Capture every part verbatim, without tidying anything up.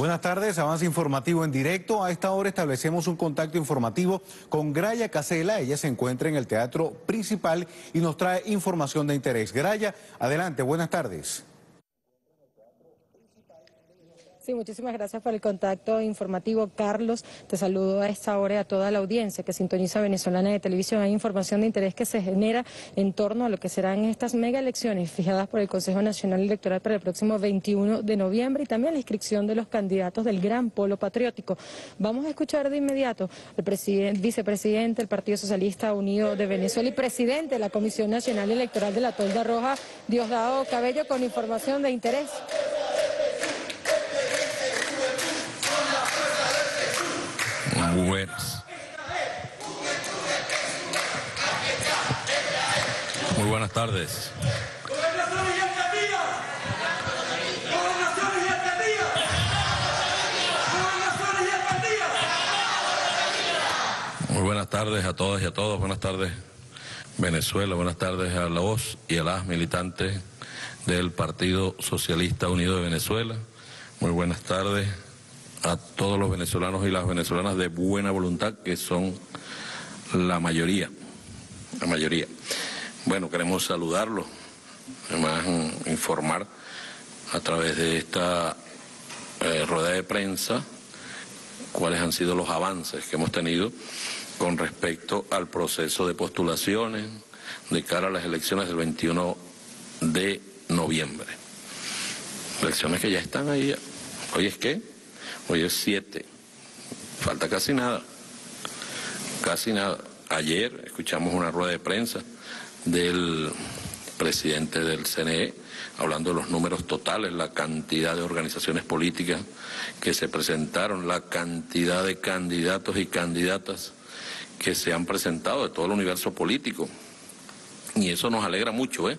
Buenas tardes, avance informativo en directo. A esta hora establecemos un contacto informativo con Graya Casela. Ella se encuentra en el Teatro Principal y nos trae información de interés. Graya, adelante, buenas tardes. Sí, muchísimas gracias por el contacto informativo, Carlos. Te saludo a esta hora y a toda la audiencia que sintoniza Venezolana de Televisión. Hay información de interés que se genera en torno a lo que serán estas mega elecciones fijadas por el Consejo Nacional Electoral para el próximo veintiuno de noviembre y también la inscripción de los candidatos del Gran Polo Patriótico. Vamos a escuchar de inmediato al presidente, vicepresidente del Partido Socialista Unido de Venezuela y presidente de la Comisión Nacional Electoral de la Tolda Roja, Diosdado Cabello, con información de interés. Buenas. Muy buenas tardes. Muy buenas tardes a todas y a todos. Buenas tardes, Venezuela. Buenas tardes a la voz y a las militantes del Partido Socialista Unido de Venezuela. Muy buenas tardes a todos los venezolanos y las venezolanas de buena voluntad, que son la mayoría, la mayoría. Bueno, queremos saludarlos, además informar a través de esta eh, rueda de prensa cuáles han sido los avances que hemos tenido con respecto al proceso de postulaciones de cara a las elecciones del veintiuno de noviembre. Elecciones que ya están ahí. Hoy es que Hoy es siete, falta casi nada, casi nada. Ayer escuchamos una rueda de prensa del presidente del C N E hablando de los números totales, la cantidad de organizaciones políticas que se presentaron, la cantidad de candidatos y candidatas que se han presentado de todo el universo político. Y eso nos alegra mucho, ¿eh?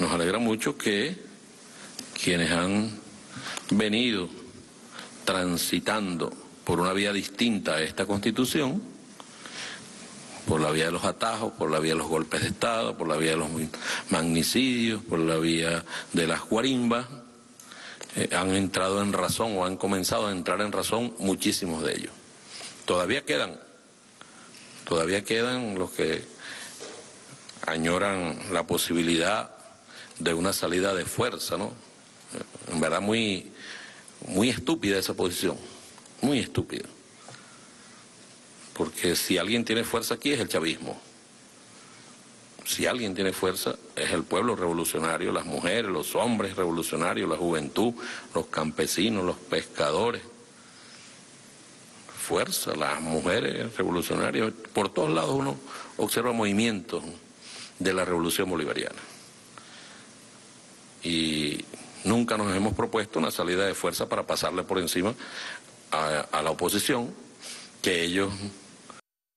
Nos alegra mucho que quienes han venido transitando por una vía distinta a esta Constitución, por la vía de los atajos, por la vía de los golpes de Estado, por la vía de los magnicidios, por la vía de las guarimbas, eh, han entrado en razón o han comenzado a entrar en razón muchísimos de ellos. Todavía quedan, todavía quedan los que añoran la posibilidad de una salida de fuerza, ¿no? En verdad muy... Muy estúpida esa posición, muy estúpida. Porque si alguien tiene fuerza aquí es el chavismo. Si alguien tiene fuerza es el pueblo revolucionario, las mujeres, los hombres revolucionarios, la juventud, los campesinos, los pescadores. Fuerza, las mujeres revolucionarias. Por todos lados uno observa movimientos de la revolución bolivariana. Y nunca nos hemos propuesto una salida de fuerza para pasarle por encima a, a la oposición, que ellos,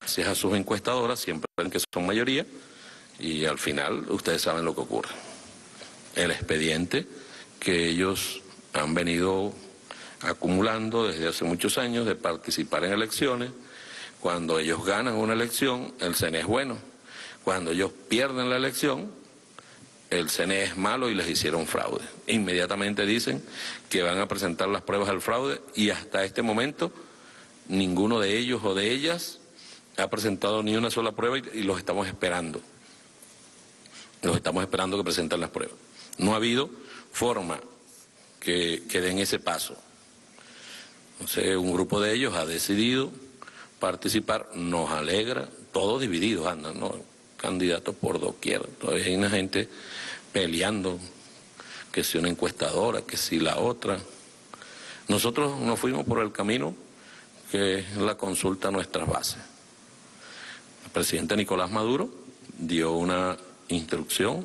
gracias a sus encuestadoras, siempre ven que son mayoría, y al final ustedes saben lo que ocurre. El expediente que ellos han venido acumulando desde hace muchos años de participar en elecciones, cuando ellos ganan una elección, el C N E es bueno. Cuando ellos pierden la elección, el C N E es malo y les hicieron fraude. Inmediatamente dicen que van a presentar las pruebas del fraude y hasta este momento ninguno de ellos o de ellas ha presentado ni una sola prueba y los estamos esperando. Los estamos esperando que presenten las pruebas. No ha habido forma que, que den ese paso. Entonces, un grupo de ellos ha decidido participar, nos alegra, todos divididos andan, ¿no? Candidatos por doquier, todavía hay una gente peleando, que si una encuestadora, que si la otra. Nosotros nos fuimos por el camino que es la consulta a nuestras bases. El presidente Nicolás Maduro dio una instrucción,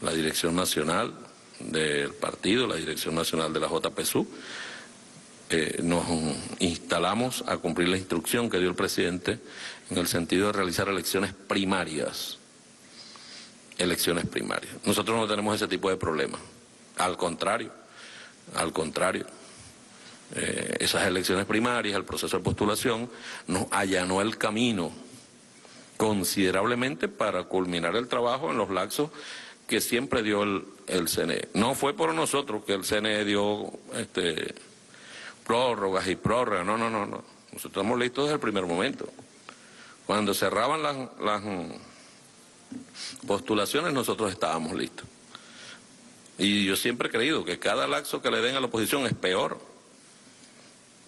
la dirección nacional del partido, la dirección nacional de la J P S U, Eh, nos instalamos a cumplir la instrucción que dio el presidente en el sentido de realizar elecciones primarias. Elecciones primarias. Nosotros no tenemos ese tipo de problemas. Al contrario, al contrario. Eh, esas elecciones primarias, el proceso de postulación, nos allanó el camino considerablemente para culminar el trabajo en los laxos que siempre dio el, el C N E. No fue por nosotros que el C N E dio este prórrogas y prórrogas. No, no, no, no. Nosotros estamos listos desde el primer momento. Cuando cerraban las, las postulaciones, nosotros estábamos listos. Y yo siempre he creído que cada laxo que le den a la oposición es peor.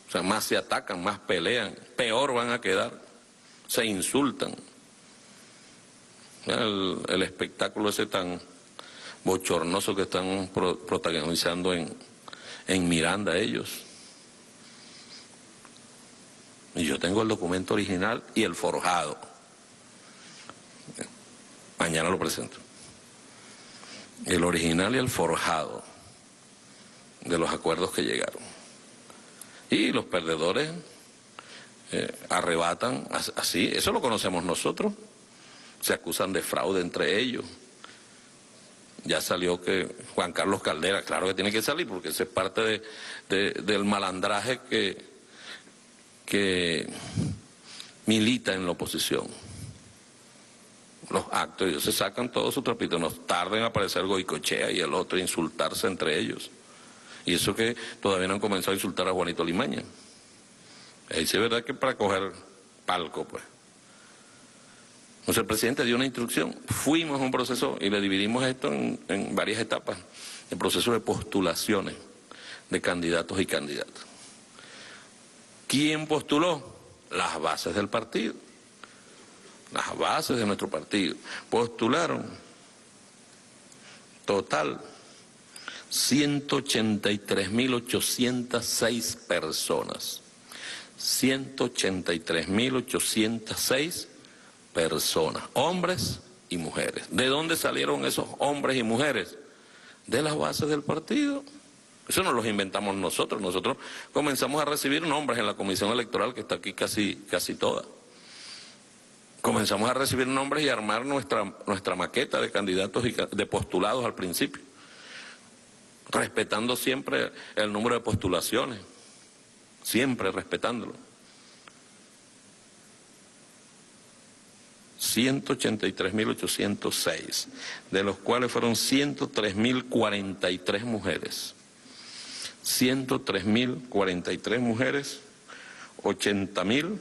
O sea, más se atacan, más pelean, peor van a quedar, se insultan. El, el espectáculo ese tan bochornoso que están pro, protagonizando en, en Miranda ellos. Y yo tengo el documento original y el forjado. Mañana lo presento. El original y el forjado de los acuerdos que llegaron. Y los perdedores eh, arrebatan así, eso lo conocemos nosotros. Se acusan de fraude entre ellos. Ya salió que Juan Carlos Caldera, claro que tiene que salir porque ese es parte de, de, del malandraje que, que milita en la oposición. Los actos, ellos se sacan todos sus trapitos, nos tarda en aparecer Goicochea y el otro, insultarse entre ellos. Y eso que todavía no han comenzado a insultar a Juanito Limaña. Ahí sí es verdad que para coger palco, pues. O sea, el presidente dio una instrucción, fuimos a un proceso y le dividimos esto en, en varias etapas, el proceso de postulaciones de candidatos y candidatas. ¿Quién postuló? Las bases del partido, las bases de nuestro partido. Postularon, total, ciento ochenta y tres mil ochocientas seis personas, ciento ochenta y tres mil ochocientas seis personas, hombres y mujeres. ¿De dónde salieron esos hombres y mujeres? De las bases del partido. Eso no los inventamos nosotros. Nosotros comenzamos a recibir nombres en la comisión electoral, que está aquí casi, casi toda. Comenzamos a recibir nombres y a armar nuestra, nuestra maqueta de candidatos y de postulados al principio, respetando siempre el número de postulaciones, siempre respetándolo. ciento ochenta y tres mil ochocientos seis, de los cuales fueron ciento tres mil cuarenta y tres mujeres, ciento tres mil cuarenta y tres mujeres, ochenta mil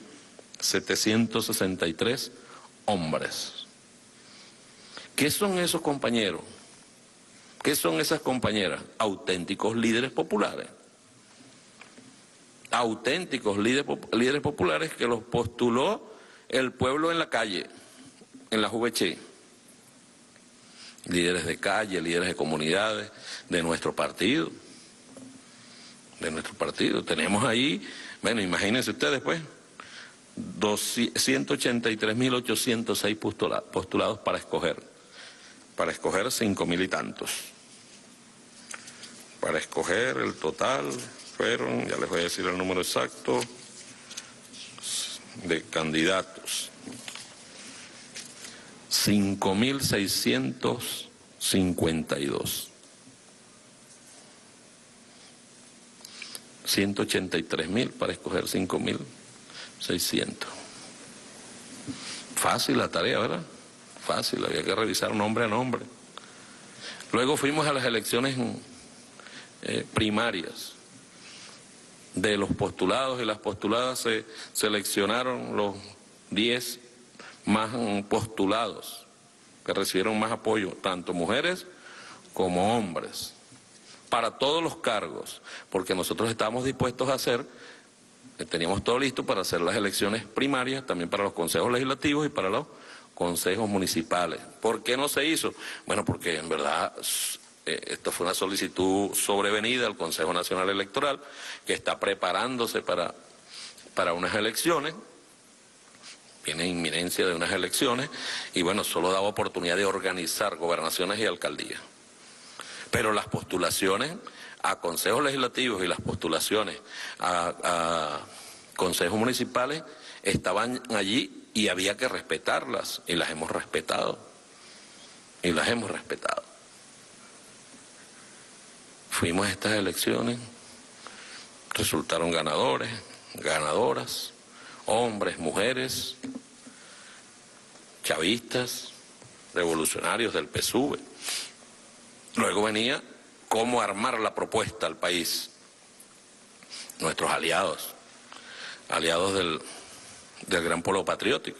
setecientos sesenta y tres hombres. ¿Qué son esos compañeros? ¿Qué son esas compañeras? Auténticos líderes populares. Auténticos líderes, líderes populares que los postuló el pueblo en la calle, en la U V C, líderes de calle, líderes de comunidades, de nuestro partido, de nuestro partido. Tenemos ahí, bueno, imagínense ustedes pues, ciento ochenta y tres mil ochocientos seis postula, postulados para escoger, para escoger cinco mil y tantos. Para escoger el total fueron, ya les voy a decir el número exacto, de candidatos. cinco mil seiscientos cincuenta y dos. ciento ochenta y tres mil para escoger cinco mil seiscientos. Fácil la tarea, ¿verdad? Fácil, había que revisar nombre a nombre. Luego fuimos a las elecciones eh, primarias. De los postulados y las postuladas se seleccionaron los diez más postulados, que recibieron más apoyo, tanto mujeres como hombres, para todos los cargos, porque nosotros estábamos dispuestos a hacer, teníamos todo listo para hacer las elecciones primarias, también para los consejos legislativos y para los consejos municipales. ¿Por qué no se hizo? Bueno, porque en verdad eh, esto fue una solicitud sobrevenida al Consejo Nacional Electoral, que está preparándose para, para unas elecciones, viene inminencia de unas elecciones, y bueno, solo daba oportunidad de organizar gobernaciones y alcaldías. Pero las postulaciones a consejos legislativos y las postulaciones a, a consejos municipales estaban allí y había que respetarlas, y las hemos respetado, y las hemos respetado. Fuimos a estas elecciones, resultaron ganadores, ganadoras, hombres, mujeres, chavistas, revolucionarios del P S U V. Luego venía cómo armar la propuesta al país. nuestros aliados, aliados del, del Gran Polo Patriótico,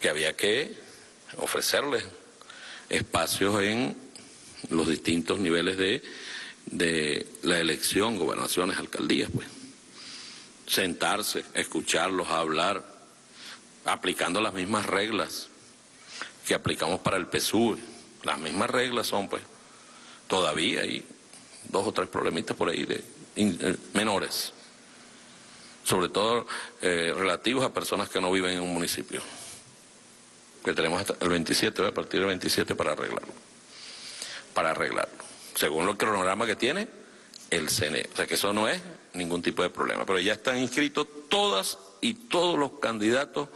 que había que ofrecerles espacios en los distintos niveles de, de la elección, gobernaciones, alcaldías, pues. Sentarse, escucharlos, hablar, aplicando las mismas reglas que aplicamos para el P S U V. Las mismas reglas son, pues, todavía hay dos o tres problemitas por ahí de, de menores, sobre todo eh, relativos a personas que no viven en un municipio, que tenemos hasta el veintisiete, a partir del veintisiete para arreglarlo, para arreglarlo, según el cronograma que tiene el C N E. O sea que eso no es ningún tipo de problema, pero ya están inscritos todas y todos los candidatos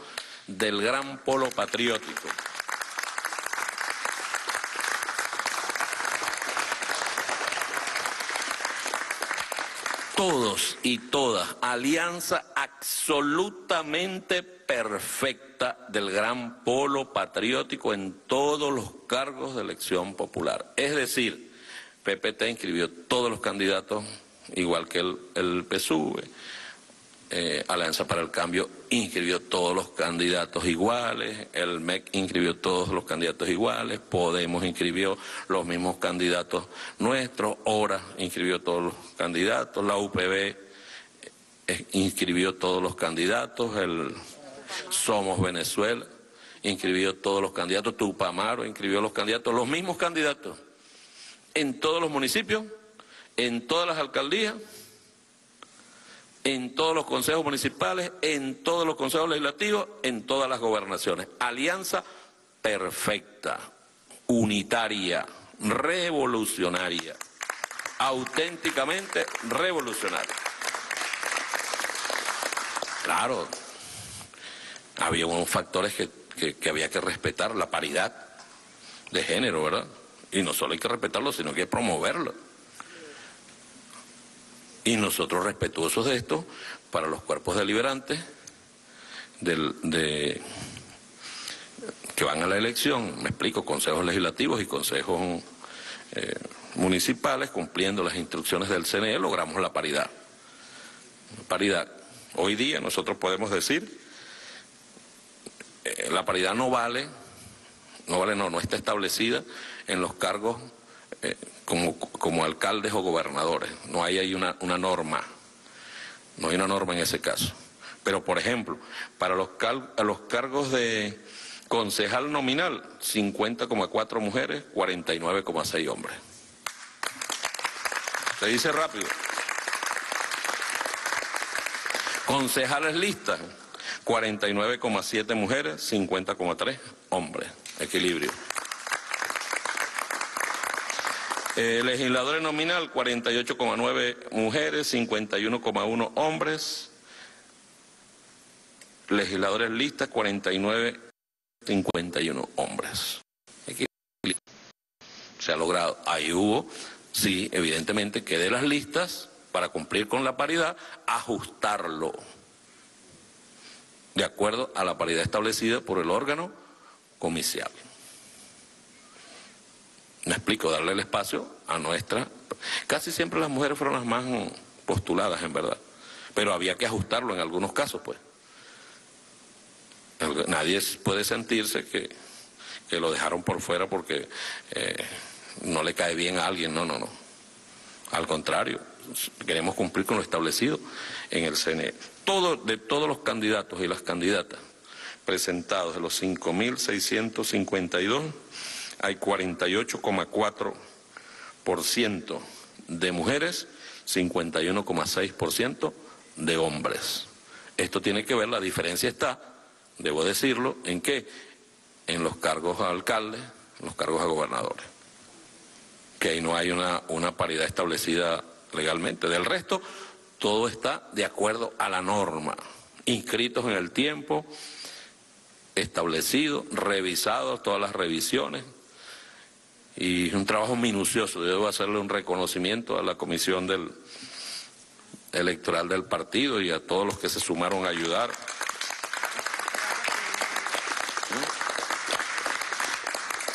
del Gran Polo Patriótico. Todos y todas, alianza absolutamente perfecta del Gran Polo Patriótico en todos los cargos de elección popular. Es decir, P P T inscribió todos los candidatos, igual que el, el P S U V, eh, Alianza para el Cambio inscribió todos los candidatos iguales, el M E C inscribió todos los candidatos iguales, Podemos inscribió los mismos candidatos nuestros, ORA inscribió todos los candidatos, la U P B inscribió todos los candidatos, el Somos Venezuela inscribió todos los candidatos, Tupamaro inscribió los candidatos, los mismos candidatos en todos los municipios, en todas las alcaldías, en todos los consejos municipales, en todos los consejos legislativos, en todas las gobernaciones. Alianza perfecta, unitaria, revolucionaria, auténticamente revolucionaria. Claro, había unos factores que, que, que había que respetar, la paridad de género, ¿verdad? Y no solo hay que respetarlo, sino que hay que promoverlo. Y nosotros, respetuosos de esto, para los cuerpos deliberantes del, de, que van a la elección, me explico, consejos legislativos y consejos eh, municipales, cumpliendo las instrucciones del C N E, logramos la paridad. Paridad. Hoy día nosotros podemos decir, eh, la paridad no vale, no vale, no, no está establecida en los cargos eh, como, como alcaldes o gobernadores. No hay ahí una, una norma, no hay una norma en ese caso. Pero, por ejemplo, para los, cal, a los cargos de concejal nominal, cincuenta coma cuatro mujeres, cuarenta y nueve coma seis hombres. Se dice rápido. Concejales listas, cuarenta y nueve coma siete mujeres, cincuenta coma tres hombres. Equilibrio. Eh, legisladores nominal, cuarenta y ocho coma nueve mujeres, cincuenta y uno coma uno hombres. Legisladores listas, cuarenta y nueve, cincuenta y uno hombres. Equilibrio. Se ha logrado. Ahí hubo, sí, evidentemente, que de las listas, para cumplir con la paridad, ajustarlo de acuerdo a la paridad establecida por el órgano comicial. Me explico, darle el espacio a nuestra... Casi siempre las mujeres fueron las más postuladas, en verdad. Pero había que ajustarlo en algunos casos, pues. Nadie puede sentirse que, que lo dejaron por fuera porque eh, no le cae bien a alguien. No, no, no. Al contrario, queremos cumplir con lo establecido en el C N E. Todo, de todos los candidatos y las candidatas presentados, de los cinco mil seiscientos cincuenta y dos, hay cuarenta y ocho coma cuatro por ciento de mujeres, cincuenta y uno coma seis por ciento de hombres. Esto tiene que ver, la diferencia está, debo decirlo, ¿en qué? En los cargos a alcaldes, en los cargos a gobernadores. Que ahí no hay una, una paridad establecida legalmente. Del resto, todo está de acuerdo a la norma. Inscritos en el tiempo establecido, revisados, todas las revisiones. Y es un trabajo minucioso. Yo debo hacerle un reconocimiento a la comisión del, electoral del partido y a todos los que se sumaron a ayudar.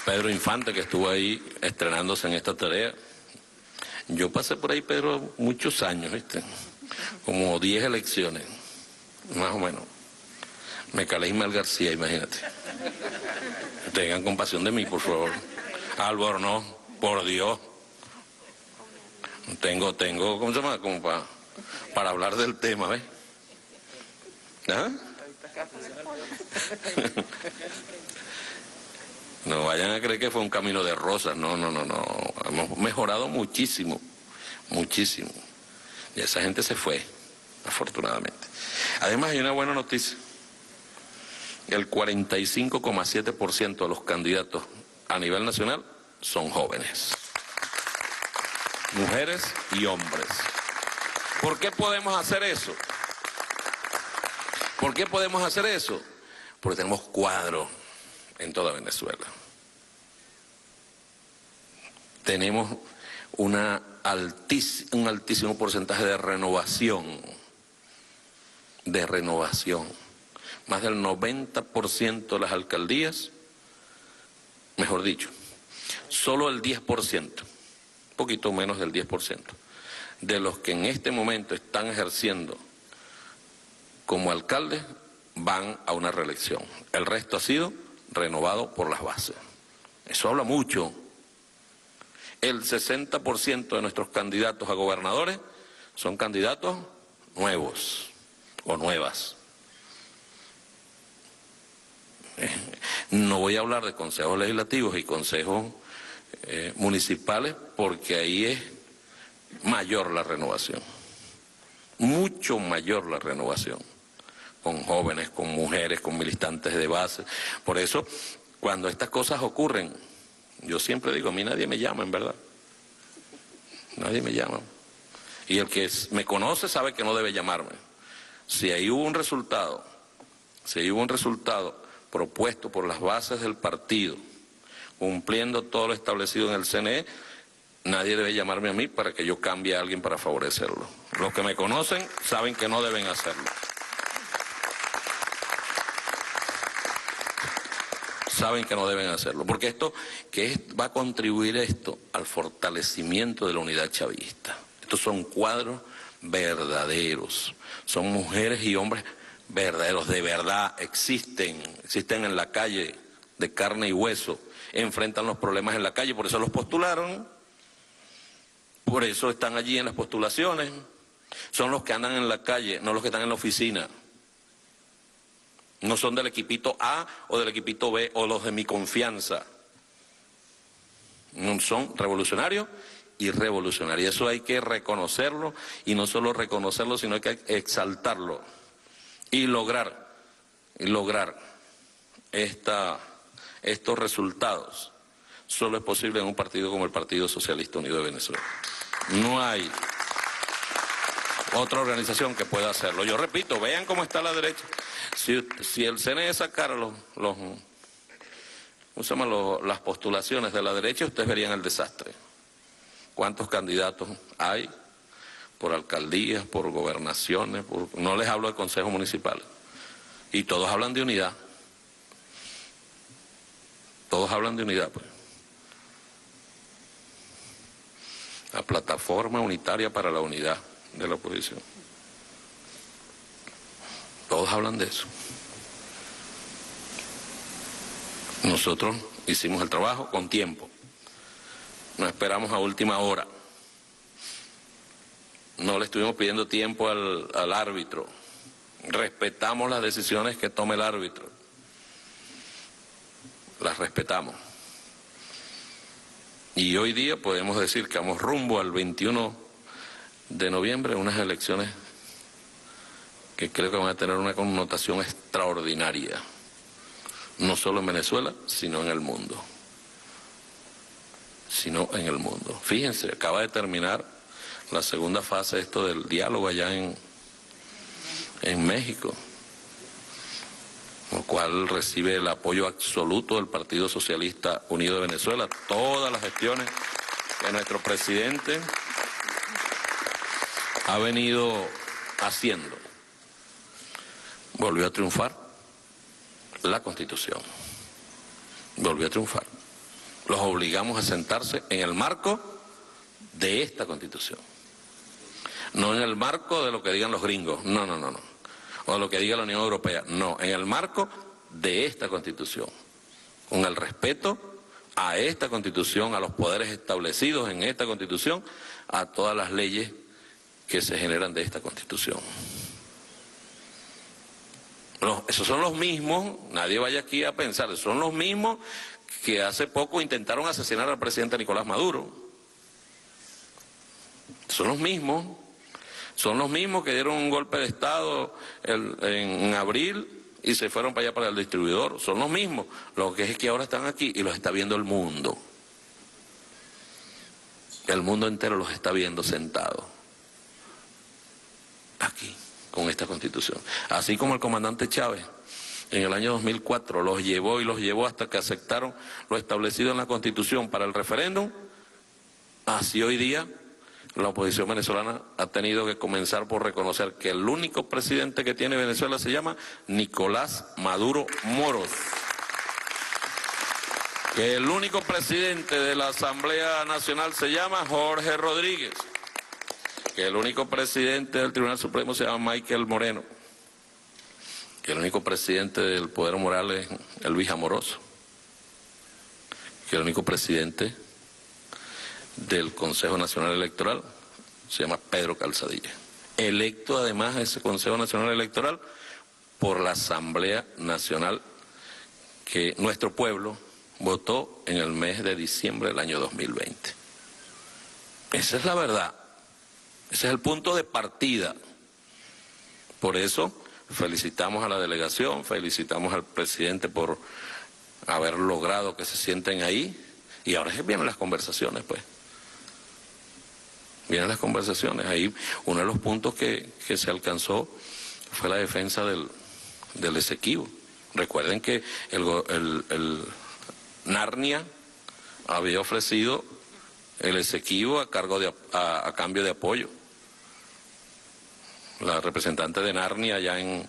Pedro Infante, que estuvo ahí estrenándose en esta tarea. Yo pasé por ahí, Pedro, muchos años, ¿viste? como diez elecciones, más o menos. Me calé Ismael García, imagínate. Tengan compasión de mí, por favor. Álvaro, no, por Dios. Tengo, tengo, ¿cómo se llama? Como para, para hablar del tema, ¿ves? ¿Ah? No vayan a creer que fue un camino de rosas. No, no, no, no. Hemos mejorado muchísimo, muchísimo. Y esa gente se fue, afortunadamente. Además, hay una buena noticia. El cuarenta y cinco coma siete por ciento de los candidatos a nivel nacional son jóvenes. Mujeres y hombres. ¿Por qué podemos hacer eso? ¿Por qué podemos hacer eso? Porque tenemos cuadros en toda Venezuela. Tenemos una altis, un altísimo porcentaje de renovación. De renovación. Más del noventa por ciento de las alcaldías, mejor dicho, solo el diez por ciento, un poquito menos del diez por ciento, de los que en este momento están ejerciendo como alcaldes, van a una reelección. El resto ha sido renovado por las bases. Eso habla mucho. El sesenta por ciento de nuestros candidatos a gobernadores son candidatos nuevos o nuevas. No voy a hablar de consejos legislativos y consejos eh, municipales, porque ahí es mayor la renovación. Mucho mayor la renovación. Con jóvenes, con mujeres, con militantes de base. Por eso, cuando estas cosas ocurren, yo siempre digo, a mí nadie me llama, en verdad. Nadie me llama. Y el que me conoce sabe que no debe llamarme. Si ahí hubo un resultado, si ahí hubo un resultado propuesto por las bases del partido, cumpliendo todo lo establecido en el C N E, nadie debe llamarme a mí para que yo cambie a alguien para favorecerlo. Los que me conocen saben que no deben hacerlo. Saben que no deben hacerlo, porque esto que es, va a contribuir esto al fortalecimiento de la unidad chavista. Estos son cuadros verdaderos, son mujeres y hombres verdaderos, de verdad, existen, existen en la calle, de carne y hueso, enfrentan los problemas en la calle, por eso los postularon, por eso están allí en las postulaciones, son los que andan en la calle, no los que están en la oficina, no son del equipito A o del equipito B o los de mi confianza, no son revolucionarios y revolucionarios, eso hay que reconocerlo, y no solo reconocerlo, sino que hay que exaltarlo. Y lograr, y lograr esta, estos resultados solo es posible en un partido como el Partido Socialista Unido de Venezuela. No hay otra organización que pueda hacerlo. Yo repito, vean cómo está la derecha. Si, si el C N E sacara los, los, ¿cómo se llama? Los, las postulaciones de la derecha, ustedes verían el desastre. ¿Cuántos candidatos hay? Por alcaldías, por gobernaciones, por... no les hablo de consejos municipales. Y todos hablan de unidad. Todos hablan de unidad, pues. La Plataforma Unitaria para la Unidad de la oposición. Todos hablan de eso. Nosotros hicimos el trabajo con tiempo. No esperamos a última hora. No le estuvimos pidiendo tiempo al, al árbitro. Respetamos las decisiones que tome el árbitro. Las respetamos. Y hoy día podemos decir que vamos rumbo al veintiuno de noviembre, unas elecciones que creo que van a tener una connotación extraordinaria. No solo en Venezuela, sino en el mundo. Sino en el mundo. Fíjense, acaba de terminar la segunda fase, esto del diálogo allá en, en México, lo cual recibe el apoyo absoluto del Partido Socialista Unido de Venezuela, todas las gestiones que nuestro presidente ha venido haciendo. Volvió a triunfar la Constitución, volvió a triunfar. Los obligamos a sentarse en el marco de esta Constitución. No en el marco de lo que digan los gringos, no, no, no, no. O lo que diga la Unión Europea, no. En el marco de esta Constitución, con el respeto a esta Constitución, a los poderes establecidos en esta Constitución, a todas las leyes que se generan de esta Constitución. No, esos son los mismos, nadie vaya aquí a pensar, son los mismos que hace poco intentaron asesinar al presidente Nicolás Maduro. Son los mismos, son los mismos que dieron un golpe de Estado el, en abril y se fueron para allá para el distribuidor. Son los mismos, lo que es que ahora están aquí y los está viendo el mundo. El mundo entero los está viendo sentados aquí, con esta Constitución. Así como el comandante Chávez en el año dos mil cuatro los llevó y los llevó hasta que aceptaron lo establecido en la Constitución para el referéndum, así hoy día la oposición venezolana ha tenido que comenzar por reconocer que el único presidente que tiene Venezuela se llama Nicolás Maduro Moros. Que el único presidente de la Asamblea Nacional se llama Jorge Rodríguez. Que el único presidente del Tribunal Supremo se llama Michael Moreno. Que el único presidente del Poder Moral es el Luis Amoroso. Que el único presidente del Consejo Nacional Electoral se llama Pedro Calzadilla, electo además a ese Consejo Nacional Electoral por la Asamblea Nacional que nuestro pueblo votó en el mes de diciembre del año dos mil veinte. Esa es la verdad, ese es el punto de partida. Por eso felicitamos a la delegación, felicitamos al presidente por haber logrado que se sienten ahí, y ahora es que vienen las conversaciones, pues. Vienen las conversaciones. Ahí uno de los puntos que, que se alcanzó fue la defensa del, del Esequibo. Recuerden que el, el, el Narnia había ofrecido el Esequibo a, cargo de, a, a cambio de apoyo. La representante de Narnia allá en,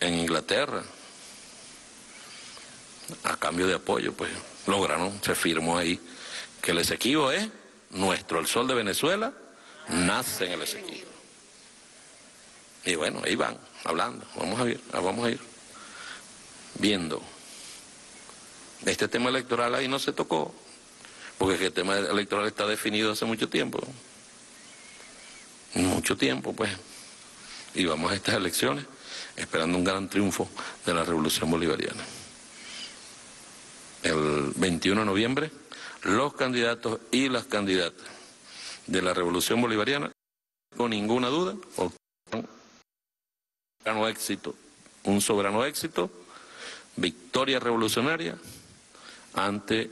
en Inglaterra, a cambio de apoyo, pues lograron, se firmó ahí que el Esequibo es nuestro, el sol de Venezuela nace en el Esequibo. Y bueno, ahí van, hablando, vamos a ir, vamos a ir viendo. Este tema electoral ahí no se tocó, porque el tema electoral está definido hace mucho tiempo, mucho tiempo pues, y vamos a estas elecciones esperando un gran triunfo de la Revolución Bolivariana. El veintiuno de noviembre... los candidatos y las candidatas de la Revolución Bolivariana, con ninguna duda, obtuvieron un soberano éxito, un soberano éxito, victoria revolucionaria ante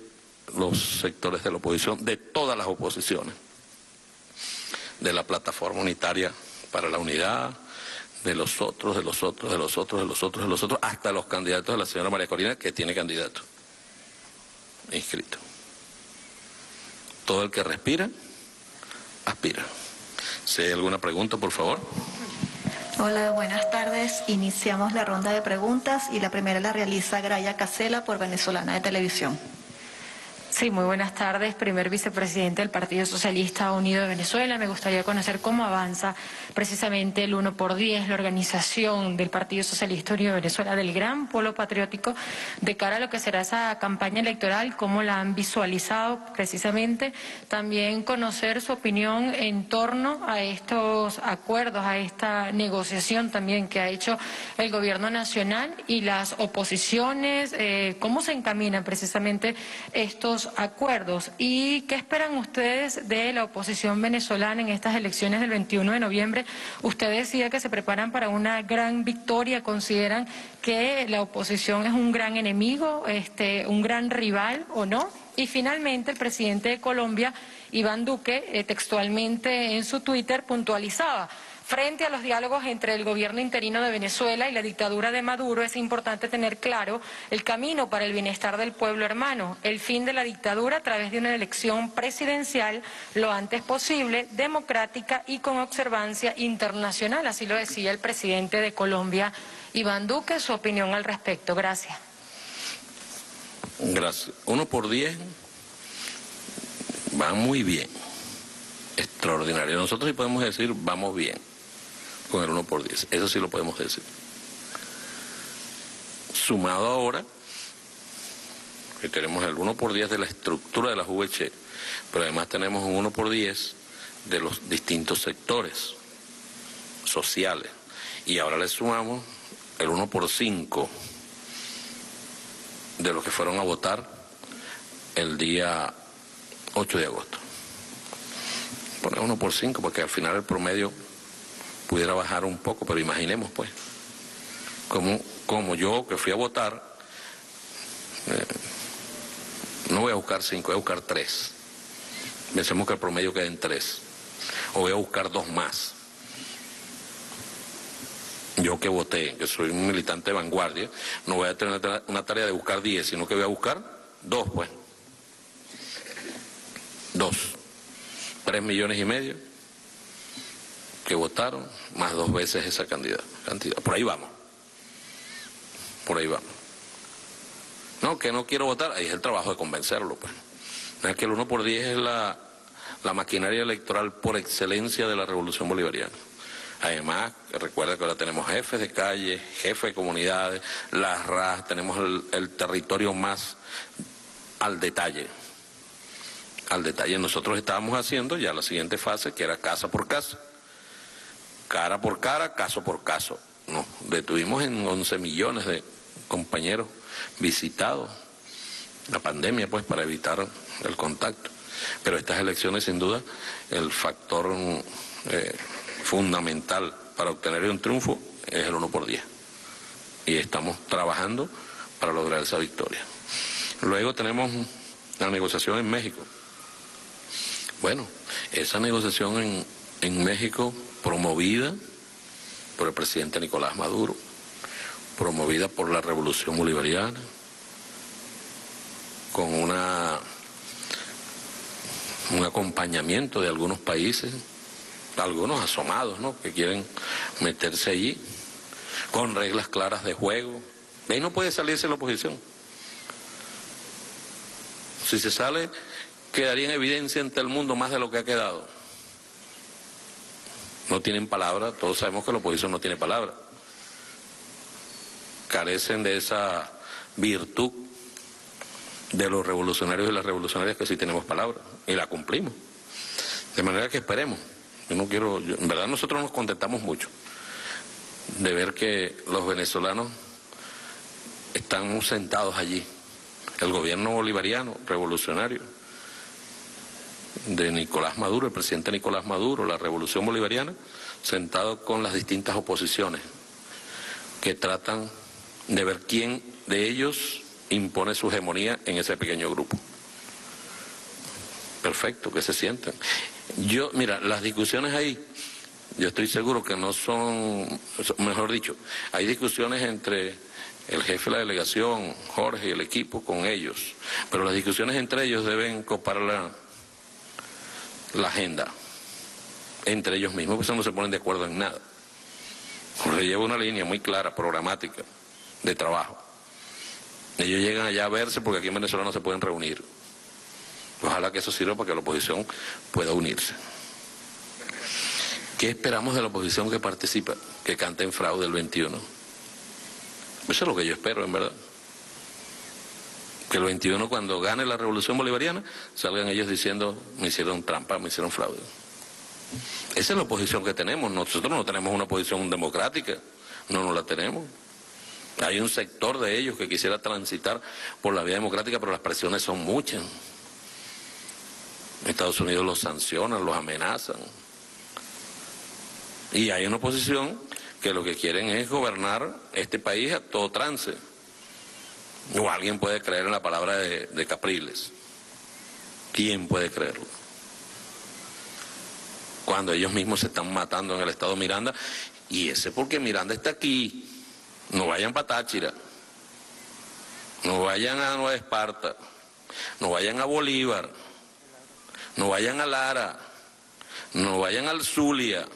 los sectores de la oposición, de todas las oposiciones, de la Plataforma Unitaria para la Unidad, de los otros, de los otros, de los otros, de los otros, de los otros, hasta los candidatos de la señora María Corina, que tiene candidato inscrito. Todo el que respira, aspira. Si hay alguna pregunta, por favor. Hola, buenas tardes. Iniciamos la ronda de preguntas y la primera la realiza Graya Casela por Venezolana de Televisión. Sí, muy buenas tardes, primer vicepresidente del Partido Socialista Unido de Venezuela. Me gustaría conocer cómo avanza precisamente el uno por diez, la organización del Partido Socialista Unido de Venezuela, del Gran Polo Patriótico, de cara a lo que será esa campaña electoral, cómo la han visualizado precisamente. También conocer su opinión en torno a estos acuerdos, a esta negociación también que ha hecho el gobierno nacional y las oposiciones, eh, cómo se encaminan precisamente estos acuerdos y qué esperan ustedes de la oposición venezolana en estas elecciones del veintiuno de noviembre. Usted decía que se preparan para una gran victoria. ¿Consideran que la oposición es un gran enemigo, este, un gran rival o no? Y finalmente el presidente de Colombia, Iván Duque, eh, textualmente en su Twitter puntualizaba: frente a los diálogos entre el gobierno interino de Venezuela y la dictadura de Maduro, es importante tener claro el camino para el bienestar del pueblo hermano, el fin de la dictadura a través de una elección presidencial lo antes posible, democrática y con observancia internacional. Así lo decía el presidente de Colombia, Iván Duque. Su opinión al respecto. Gracias. Gracias. Uno por diez va muy bien. extraordinario. Nosotros sí podemos decir, vamos bien, con el uno por diez, eso sí lo podemos decir. Sumado ahora, que tenemos el uno por diez de la estructura de la U V C, pero además tenemos un uno por diez de los distintos sectores sociales, y ahora le sumamos el uno por cinco de los que fueron a votar el día ocho de agosto. Poner uno por cinco porque al final el promedio pudiera bajar un poco, pero imaginemos pues, como, como yo que fui a votar, eh, no voy a buscar cinco, voy a buscar tres. Pensemos que el promedio queda en tres, o voy a buscar dos más. Yo que voté, que soy un militante de vanguardia, no voy a tener una tarea de buscar diez, sino que voy a buscar dos, pues. Dos. Tres millones y medio que votaron, más dos veces esa cantidad. cantidad. Por ahí vamos. Por ahí vamos. No, que no quiero votar, ahí es el trabajo de convencerlo, pues. No es que el uno por diez es la, la maquinaria electoral por excelencia de la Revolución Bolivariana. Además, recuerda que ahora tenemos jefes de calle, jefes de comunidades, las R A S, tenemos el, el territorio más al detalle. Al detalle nosotros estábamos haciendo ya la siguiente fase, que era casa por casa, cara por cara, caso por caso. Nos detuvimos en once millones de compañeros visitados, la pandemia pues para evitar el contacto. Pero estas elecciones sin duda el factor... Eh, fundamental para obtener un triunfo es el uno por diez y estamos trabajando para lograr esa victoria. Luego tenemos la negociación en México. Bueno, esa negociación en, en México promovida por el presidente Nicolás Maduro, promovida por la Revolución Bolivariana, con una un acompañamiento de algunos países, algunos asomados, ¿no?, que quieren meterse allí con reglas claras de juego. De ahí no puede salirse la oposición. Si se sale, quedaría en evidencia ante el mundo más de lo que ha quedado. No tienen palabra, todos sabemos que la oposición no tiene palabra. Carecen de esa virtud de los revolucionarios y las revolucionarias que sí tenemos palabra, y la cumplimos. De manera que esperemos. Yo no quiero, yo, en verdad nosotros nos contentamos mucho de ver que los venezolanos están sentados allí. El gobierno bolivariano, revolucionario, de Nicolás Maduro, el presidente Nicolás Maduro, la Revolución Bolivariana, sentado con las distintas oposiciones que tratan de ver quién de ellos impone su hegemonía en ese pequeño grupo. Perfecto, que se sientan. Yo, mira, las discusiones ahí, yo estoy seguro que no son, mejor dicho, hay discusiones entre el jefe de la delegación, Jorge, y el equipo con ellos, pero las discusiones entre ellos deben copar la, la agenda, entre ellos mismos, porque no se ponen de acuerdo en nada. Jorge lleva una línea muy clara, programática, de trabajo. Ellos llegan allá a verse porque aquí en Venezuela no se pueden reunir. Ojalá que eso sirva para que la oposición pueda unirse. ¿Qué esperamos de la oposición que participa? Que cante en fraude el veintiuno. Eso es lo que yo espero, en verdad. Que el veintiuno, cuando gane la Revolución Bolivariana, salgan ellos diciendo, me hicieron trampa, me hicieron fraude. Esa es la oposición que tenemos. Nosotros no tenemos una oposición democrática. No nos la tenemos. Hay un sector de ellos que quisiera transitar por la vía democrática, pero las presiones son muchas. Estados Unidos los sanciona, los amenazan. Y hay una oposición que lo que quieren es gobernar este país a todo trance. O alguien puede creer en la palabra de, de Capriles. ¿Quién puede creerlo? Cuando ellos mismos se están matando en el estado Miranda, y ese porque Miranda está aquí. No vayan para Táchira, no vayan a Nueva Esparta, no vayan a Bolívar, no vayan a Lara, no vayan al Zulia,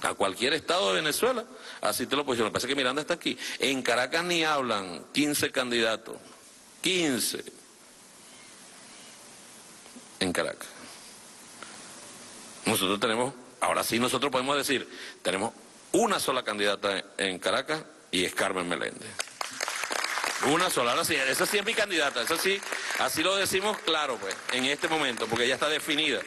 a cualquier estado de Venezuela, así te lo posiciono. Parece que Miranda está aquí. En Caracas ni hablan, quince candidatos, quince en Caracas. Nosotros tenemos, ahora sí nosotros podemos decir, tenemos una sola candidata en Caracas y es Carmen Meléndez. Una sola, ahora sí, esa sí es mi candidata, esa sí, así lo decimos claro pues, en este momento, porque ya está definida.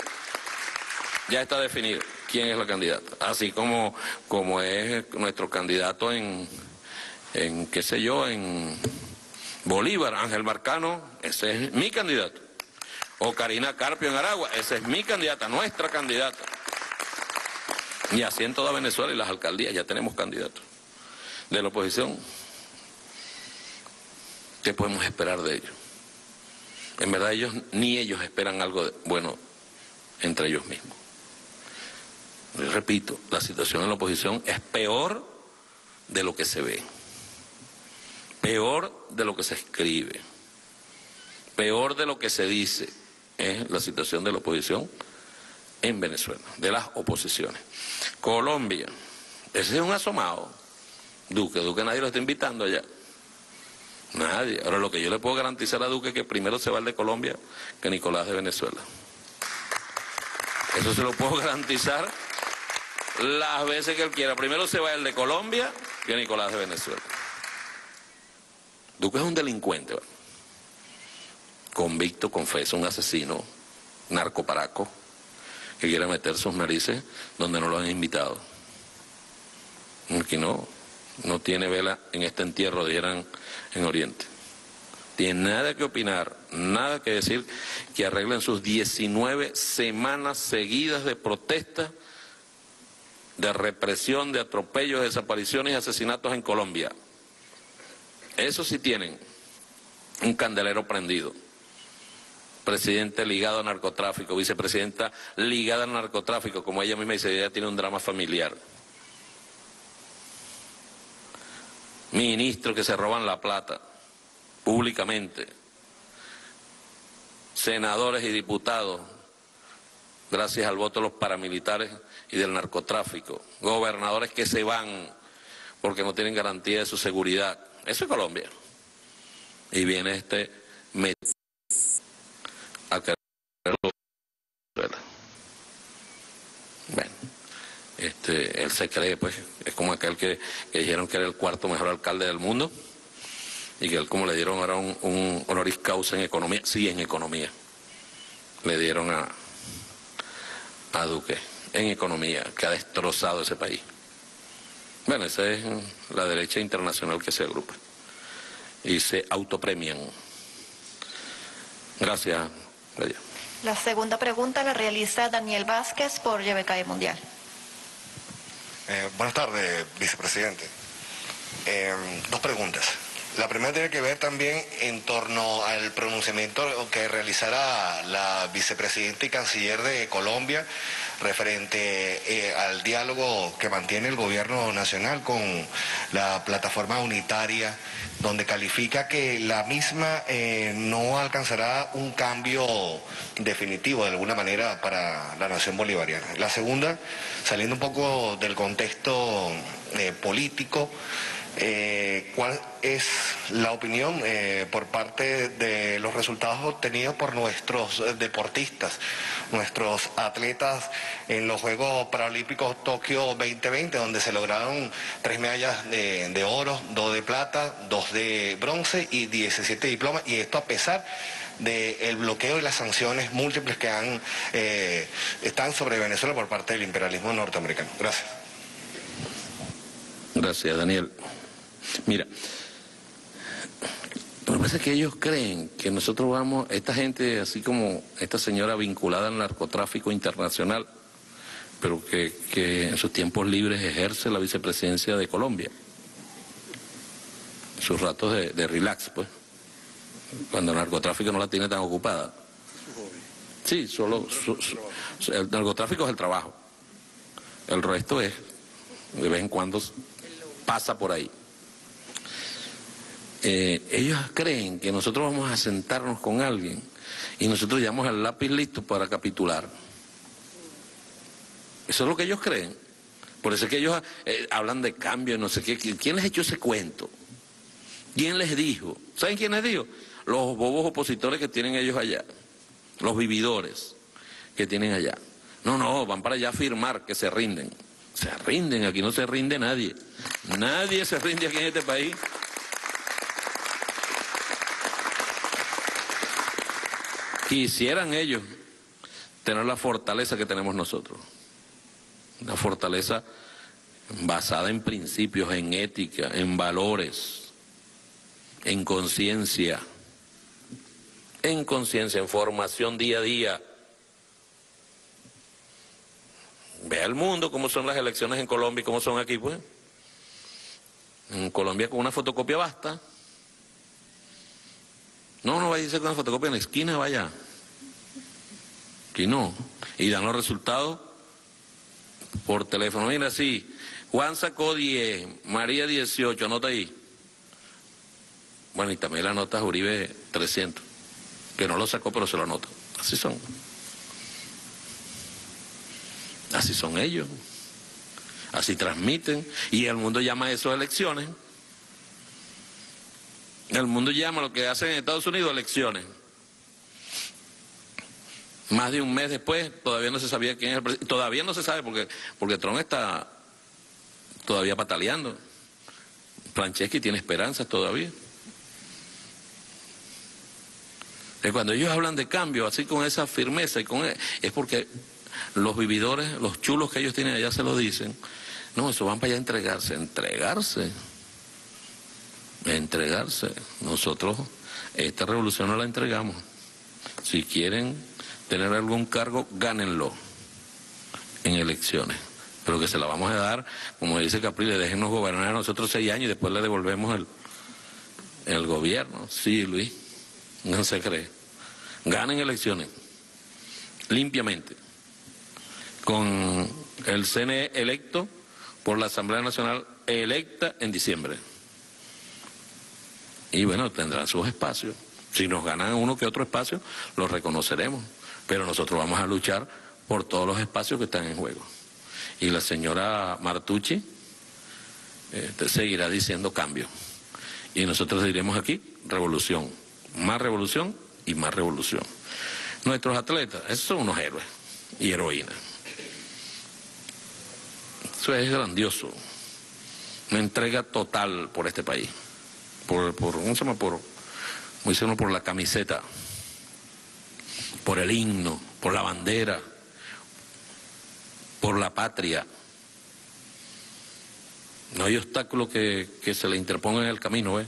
Ya está definido quién es la candidata, así como, como es nuestro candidato en, en, qué sé yo, en Bolívar, Ángel Marcano, ese es mi candidato. O Karina Carpio en Aragua, esa es mi candidata, nuestra candidata. Y así en toda Venezuela y las alcaldías ya tenemos candidatos de la oposición. ¿Qué podemos esperar de ellos? En verdad ellos, ni ellos esperan algo de, bueno entre ellos mismos. Les repito, la situación en la oposición es peor de lo que se ve, peor de lo que se escribe, peor de lo que se dice. Es la situación de la oposición en Venezuela, de las oposiciones. Colombia, ese es un asomado. Duque, Duque nadie lo está invitando allá. Nadie. Ahora lo que yo le puedo garantizar a Duque es que primero se va el de Colombia que Nicolás de Venezuela. Eso se lo puedo garantizar las veces que él quiera. Primero se va el de Colombia que Nicolás de Venezuela. Duque es un delincuente, ¿verdad? Convicto, confeso, un asesino, narcoparaco, que quiere meter sus narices donde no lo han invitado. Aquí no, no tiene vela en este entierro, dijeran en Oriente. Tiene nada que opinar, nada que decir, que arreglen sus diecinueve semanas seguidas de protesta, de represión, de atropellos, desapariciones y asesinatos en Colombia. Eso sí tienen un candelero prendido. Presidente ligado a narcotráfico, vicepresidenta ligada al narcotráfico, como ella misma dice, ella tiene un drama familiar. Ministros que se roban la plata públicamente, senadores y diputados, gracias al voto de los paramilitares y del narcotráfico, gobernadores que se van porque no tienen garantía de su seguridad. Eso es Colombia. Y viene este metido a quererlo. Bueno, este, él se cree, pues, es como aquel que, que dijeron que era el cuarto mejor alcalde del mundo. Y que él, como le dieron ahora un, un honoris causa en economía, sí, en economía, le dieron a, a Duque, en economía, que ha destrozado ese país. Bueno, esa es la derecha internacional que se agrupa y se autopremian. Gracias. La segunda pregunta la realiza Daniel Vázquez por Y B K Mundial. Eh, buenas tardes, vicepresidente. Eh, dos preguntas. La primera tiene que ver también en torno al pronunciamiento que realizará la vicepresidenta y canciller de Colombia referente eh, al diálogo que mantiene el gobierno nacional con la plataforma unitaria, donde califica que la misma eh, no alcanzará un cambio definitivo de alguna manera para la nación bolivariana. La segunda, saliendo un poco del contexto eh, político, Eh, ¿cuál es la opinión eh, por parte de los resultados obtenidos por nuestros deportistas, nuestros atletas en los Juegos Paralímpicos Tokio veinte veinte, donde se lograron tres medallas de, de oro, dos de plata, dos de bronce y diecisiete diplomas? Y esto a pesar del bloqueo y las sanciones múltiples que han, eh, están sobre Venezuela por parte del imperialismo norteamericano. Gracias. Gracias, Daniel. Mira, lo que pasa es que ellos creen que nosotros vamos, esta gente, así como esta señora vinculada al narcotráfico internacional, pero que, que en sus tiempos libres ejerce la vicepresidencia de Colombia, sus ratos de, de relax, pues, cuando el narcotráfico no la tiene tan ocupada. Sí, solo su, su, el narcotráfico es el trabajo, el resto es, de vez en cuando pasa por ahí. Eh, ellos creen que nosotros vamos a sentarnos con alguien y nosotros llevamos el lápiz listo para capitular. Eso es lo que ellos creen. Por eso es que ellos eh, hablan de cambio, no sé qué. ¿Quién les echó ese cuento? ¿Quién les dijo? ¿Saben quién les dijo? Los bobos opositores que tienen ellos allá, los vividores que tienen allá. No, no, van para allá a firmar que se rinden. Se rinden, aquí no se rinde nadie. Nadie se rinde aquí en este país. Quisieran ellos tener la fortaleza que tenemos nosotros. Una fortaleza basada en principios, en ética, en valores, en conciencia. En conciencia, en formación día a día. Vea el mundo cómo son las elecciones en Colombia y cómo son aquí, pues. En Colombia con una fotocopia basta. No, no vaya a irse con una fotocopia en la esquina, vaya. Aquí no. Y dan los resultados por teléfono. Mira, así. Juan sacó diez, María dieciocho, anota ahí. Bueno, y también la anota Uribe trescientos, que no lo sacó, pero se lo anota. Así son. Así son ellos, así transmiten, y el mundo llama a eso elecciones. El mundo llama lo que hacen en Estados Unidos elecciones. Más de un mes después todavía no se sabía quién es el presidente, todavía no se sabe porque, porque Trump está todavía pataleando. Franceschi tiene esperanzas todavía. Y cuando ellos hablan de cambio así con esa firmeza y con es porque los vividores, los chulos que ellos tienen allá se lo dicen. No, eso van para allá a entregarse, entregarse, entregarse. Nosotros esta revolución no la entregamos. Si quieren tener algún cargo, gánenlo en elecciones. Pero que se la vamos a dar, como dice Capriles, déjennos gobernar a nosotros seis años y después le devolvemos el, el gobierno. Sí, Luis, no se cree. Ganen elecciones, limpiamente, con el C N E electo por la Asamblea Nacional electa en diciembre. Y bueno, tendrán sus espacios. Si nos ganan uno que otro espacio, los reconoceremos. Pero nosotros vamos a luchar por todos los espacios que están en juego. Y la señora Martucci eh, seguirá diciendo cambio. Y nosotros diremos aquí, revolución, más revolución y más revolución. Nuestros atletas, esos son unos héroes y heroínas. Eso es grandioso, una entrega total por este país, por, por, ¿cómo se llama? Por, ¿cómo se llama? Por la camiseta, por el himno, por la bandera, por la patria. No hay obstáculo que, que se le interponga en el camino, ¿eh?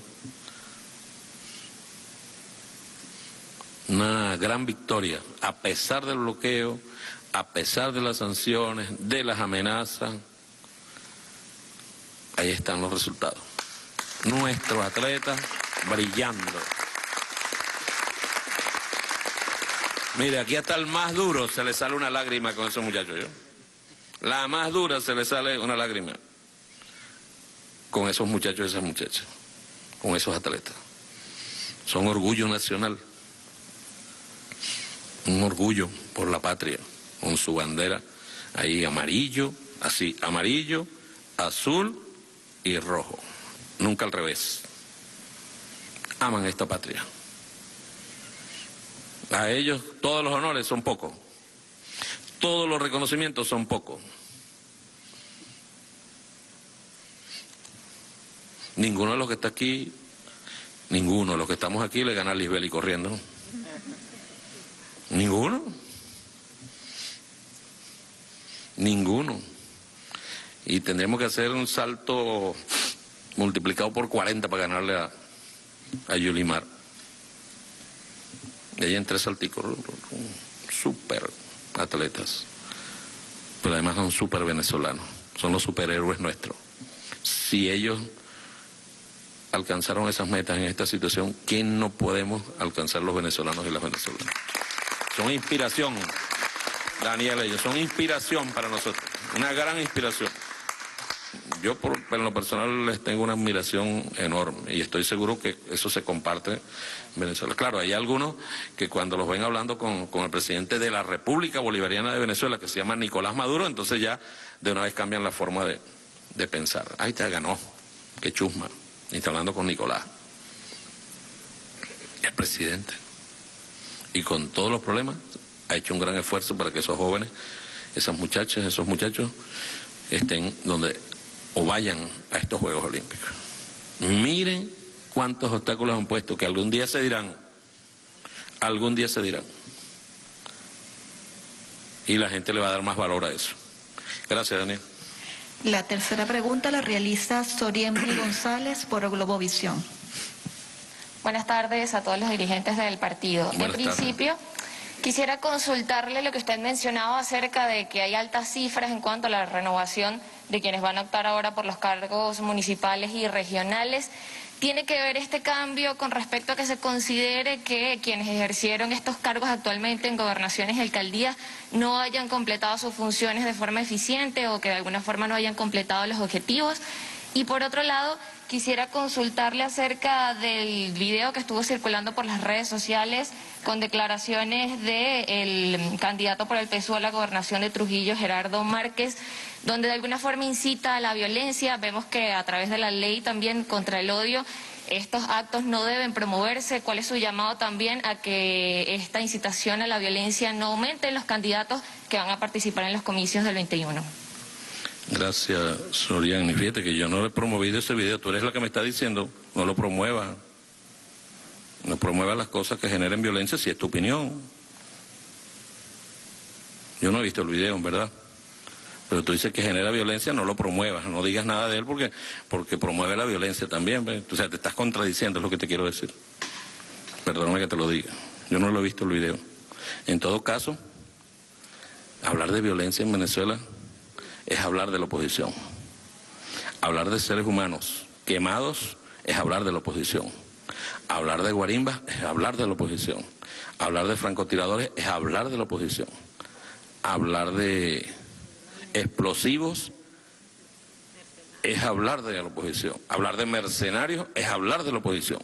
Una gran victoria, a pesar del bloqueo, a pesar de las sanciones, de las amenazas. Ahí están los resultados. Nuestros atletas brillando. Mire, aquí hasta el más duro se le sale una lágrima con esos muchachos, ¿yo? La más dura se le sale una lágrima con esos muchachos y esas muchachas, con esos atletas. Son orgullo nacional. Un orgullo por la patria, con su bandera ahí amarillo, así, amarillo, azul y rojo, nunca al revés. Aman esta patria. A ellos todos los honores son pocos, todos los reconocimientos son pocos, ninguno de los que está aquí, ninguno de los que estamos aquí le gana a Lisbeli corriendo, ninguno, ninguno. Y tendremos que hacer un salto multiplicado por cuarenta para ganarle a, a Yulimar. Ella en tres salticos, super atletas, pero además son super venezolanos, son los superhéroes nuestros. Si ellos alcanzaron esas metas en esta situación, ¿qué no podemos alcanzar los venezolanos y las venezolanas? Son inspiración, Daniel, ellos son inspiración para nosotros, una gran inspiración. Yo por, en lo personal les tengo una admiración enorme y estoy seguro que eso se comparte en Venezuela. Claro, hay algunos que cuando los ven hablando con, con el presidente de la República Bolivariana de Venezuela, que se llama Nicolás Maduro, entonces ya de una vez cambian la forma de, de pensar. Ahí te ganó, qué chusma, y está hablando con Nicolás, el presidente. Y con todos los problemas ha hecho un gran esfuerzo para que esos jóvenes esas muchachas, esos muchachos estén donde o vayan a estos Juegos Olímpicos. Miren cuántos obstáculos han puesto, que algún día se dirán, algún día se dirán. Y la gente le va a dar más valor a eso. Gracias, Daniel. La tercera pregunta la realiza Soriemni González por Globovisión. Buenas tardes a todos los dirigentes del partido. En principio, quisiera consultarle lo que usted mencionaba acerca de que hay altas cifras en cuanto a la renovación de quienes van a optar ahora por los cargos municipales y regionales. ¿Tiene que ver este cambio con respecto a que se considere que quienes ejercieron estos cargos actualmente en gobernaciones y alcaldías no hayan completado sus funciones de forma eficiente o que de alguna forma no hayan completado los objetivos? Y por otro lado, quisiera consultarle acerca del video que estuvo circulando por las redes sociales con declaraciones del candidato por el P S U a la gobernación de Trujillo, Gerardo Márquez, donde de alguna forma incita a la violencia. Vemos que a través de la ley también contra el odio, estos actos no deben promoverse. ¿Cuál es su llamado también a que esta incitación a la violencia no aumente en los candidatos que van a participar en los comicios del veintiuno? Gracias, Soriani. Fíjate que yo no he promovido ese video. Tú eres la que me está diciendo, no lo promueva. No promueva las cosas que generen violencia, si es tu opinión. Yo no he visto el video, en verdad. Pero tú dices que genera violencia, no lo promuevas. No digas nada de él porque, porque promueve la violencia también. ¿Ve? O sea, te estás contradiciendo, es lo que te quiero decir. Perdóname que te lo diga. Yo no lo he visto el video. En todo caso, hablar de violencia en Venezuela es hablar de la oposición. Hablar de seres humanos quemados es hablar de la oposición. Hablar de guarimbas es hablar de la oposición. Hablar de francotiradores es hablar de la oposición. Hablar de explosivos es hablar de la oposición. Hablar de mercenarios es hablar de la oposición.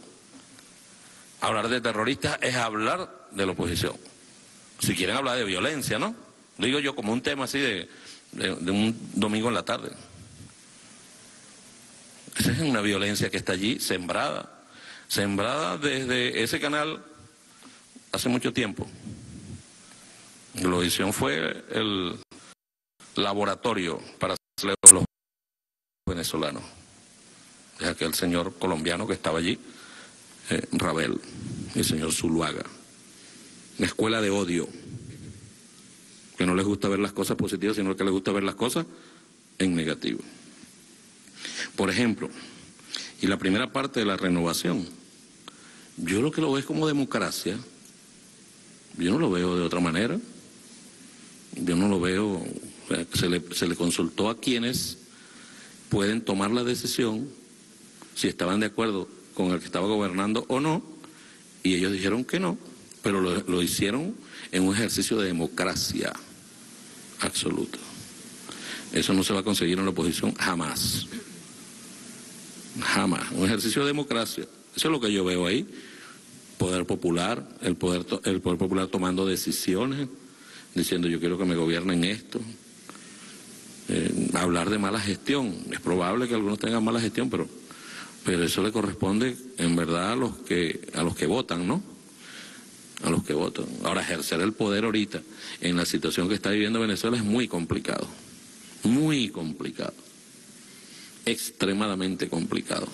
Hablar de terroristas es hablar de la oposición. Si quieren hablar de violencia, ¿no? Digo yo como un tema así de... De, de un domingo en la tarde. Esa es una violencia que está allí, sembrada, sembrada desde ese canal hace mucho tiempo. Globovisión fue el laboratorio para hacerle a los venezolanos. Es aquel señor colombiano que estaba allí, eh, Rabel, el señor Zuluaga. La escuela de odio, que no les gusta ver las cosas positivas, sino que les gusta ver las cosas en negativo. Por ejemplo, y la primera parte de la renovación, yo lo que lo veo es como democracia, yo no lo veo de otra manera, yo no lo veo, se le, se le consultó a quienes pueden tomar la decisión, si estaban de acuerdo con el que estaba gobernando o no, y ellos dijeron que no, pero lo, lo hicieron en un ejercicio de democracia absoluto. Eso no se va a conseguir en la oposición jamás. Jamás. Un ejercicio de democracia. Eso es lo que yo veo ahí. Poder popular, el poder, el poder popular tomando decisiones, diciendo yo quiero que me gobiernen esto. Eh, hablar de mala gestión. Es probable que algunos tengan mala gestión, pero, pero eso le corresponde en verdad a los que, a los que votan, ¿no? A los que votan. Ahora, ejercer el poder ahorita en la situación que está viviendo Venezuela es muy complicado, muy complicado, extremadamente complicado,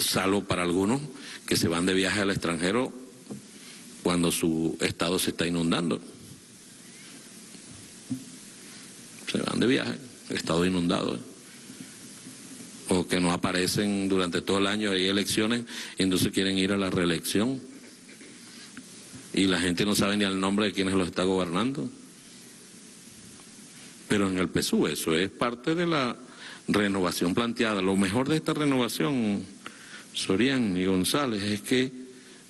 salvo para algunos que se van de viaje al extranjero cuando su estado se está inundando. Se van de viaje, estado inundado, ¿eh? O que no aparecen durante todo el año, hay elecciones y entonces quieren ir a la reelección. Y la gente no sabe ni el nombre de quienes los está gobernando. Pero en el P S U E eso es parte de la renovación planteada. Lo mejor de esta renovación, Sorian y González, es que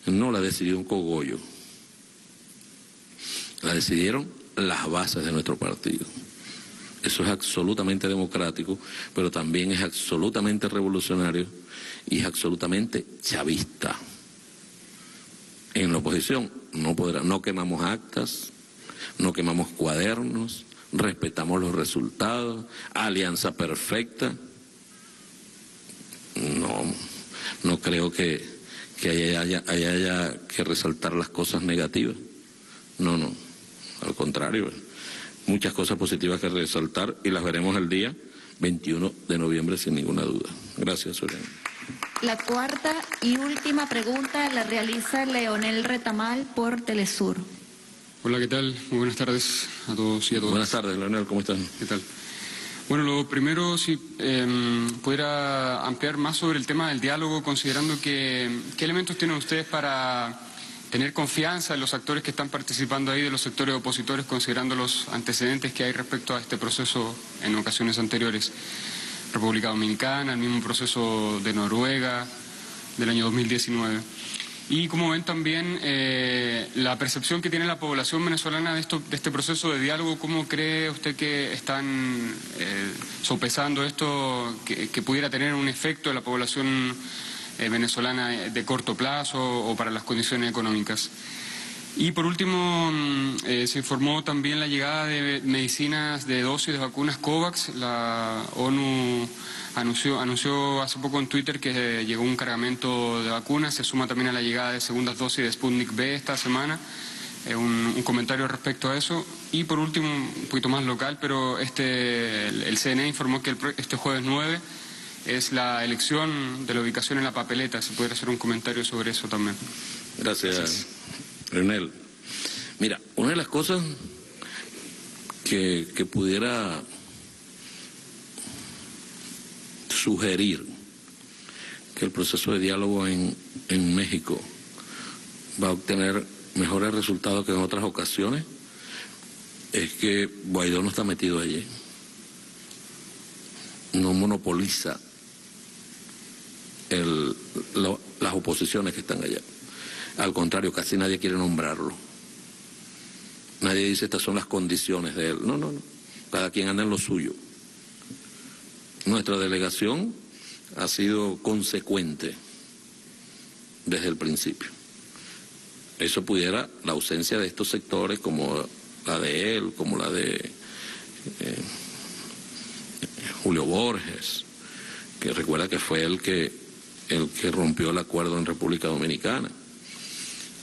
no la decidió un cogollo. La decidieron las bases de nuestro partido. Eso es absolutamente democrático, pero también es absolutamente revolucionario y es absolutamente chavista. En la oposición no podrá, no quemamos actas, no quemamos cuadernos, respetamos los resultados, alianza perfecta. No, no creo que, que haya, haya, haya que resaltar las cosas negativas. No, no, al contrario. muchas cosas positivas que resaltar y las veremos el día veintiuno de noviembre sin ninguna duda. Gracias, Soraya. La cuarta y última pregunta la realiza Leonel Retamal por Telesur. Hola, ¿qué tal? Muy buenas tardes a todos y a todas. Buenas tardes, Leonel, ¿cómo están? ¿Qué tal? Bueno, lo primero, si eh, pudiera ampliar más sobre el tema del diálogo, considerando que, ¿qué elementos tienen ustedes para tener confianza en los actores que están participando ahí de los sectores opositores, considerando los antecedentes que hay respecto a este proceso en ocasiones anteriores? República Dominicana, el mismo proceso de Noruega del año dos mil diecinueve. Y como ven también eh, la percepción que tiene la población venezolana de, esto, de este proceso de diálogo, ¿cómo cree usted que están eh, sopesando esto que, que pudiera tener un efecto en la población eh, venezolana de corto plazo o para las condiciones económicas? Y por último, eh, se informó también la llegada de medicinas, de dosis de vacunas COVAX. La ONU anunció, anunció hace poco en Twitter que llegó un cargamento de vacunas. Se suma también a la llegada de segundas dosis de Sputnik V esta semana. Eh, un, un comentario respecto a eso. Y por último, un poquito más local, pero este el, el C N E informó que el, este jueves nueve es la elección de la ubicación en la papeleta. Si pudiera hacer un comentario sobre eso también. Gracias. Gracias. Leonel, mira, una de las cosas que, que pudiera sugerir que el proceso de diálogo en, en México va a obtener mejores resultados que en otras ocasiones es que Guaidó no está metido allí, no monopoliza el, lo, las oposiciones que están allá. Al contrario, casi nadie quiere nombrarlo. Nadie dice estas son las condiciones de él. No, no, no. Cada quien anda en lo suyo. Nuestra delegación ha sido consecuente desde el principio. Eso pudiera, la ausencia de estos sectores, como la de él, como la de eh, Julio Borges, que recuerda que fue el que, el que rompió el acuerdo en República Dominicana.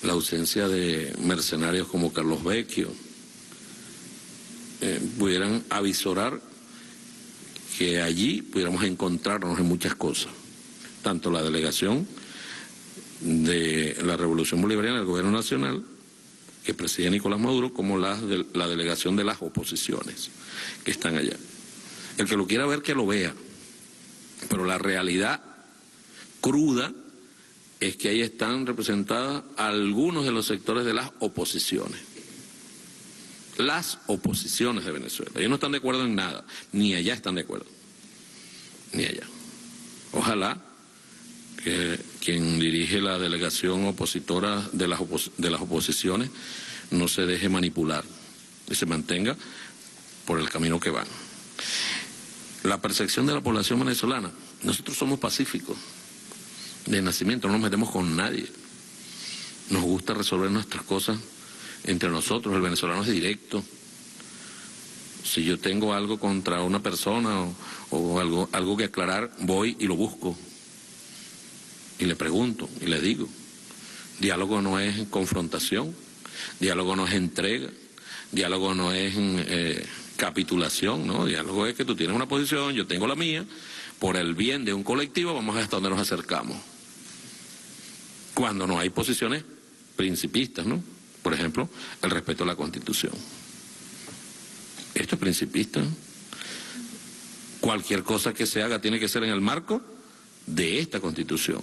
La ausencia de mercenarios como Carlos Vecchio, eh, pudieran avisorar que allí pudiéramos encontrarnos en muchas cosas. Tanto la delegación de la Revolución Bolivariana del Gobierno Nacional, que preside Nicolás Maduro, como la, de, la delegación de las oposiciones que están allá. El que lo quiera ver, que lo vea. Pero la realidad cruda es que ahí están representadas algunos de los sectores de las oposiciones. Las oposiciones de Venezuela. Ellos no están de acuerdo en nada, ni allá están de acuerdo, ni allá. Ojalá que quien dirige la delegación opositora de las, opos de las oposiciones no se deje manipular y se mantenga por el camino que van. La percepción de la población venezolana, nosotros somos pacíficos. De nacimiento, no nos metemos con nadie. Nos gusta resolver nuestras cosas entre nosotros. El venezolano es directo. Si yo tengo algo contra una persona o, o algo, algo que aclarar, voy y lo busco. Y le pregunto y le digo. Diálogo no es confrontación. Diálogo no es entrega. Diálogo no es eh, capitulación, ¿no? Diálogo es que tú tienes una posición, yo tengo la mía. Por el bien de un colectivo vamos hasta donde nos acercamos. Cuando no hay posiciones principistas, ¿no? Por ejemplo, el respeto a la Constitución. Esto es principista. Cualquier cosa que se haga tiene que ser en el marco de esta Constitución.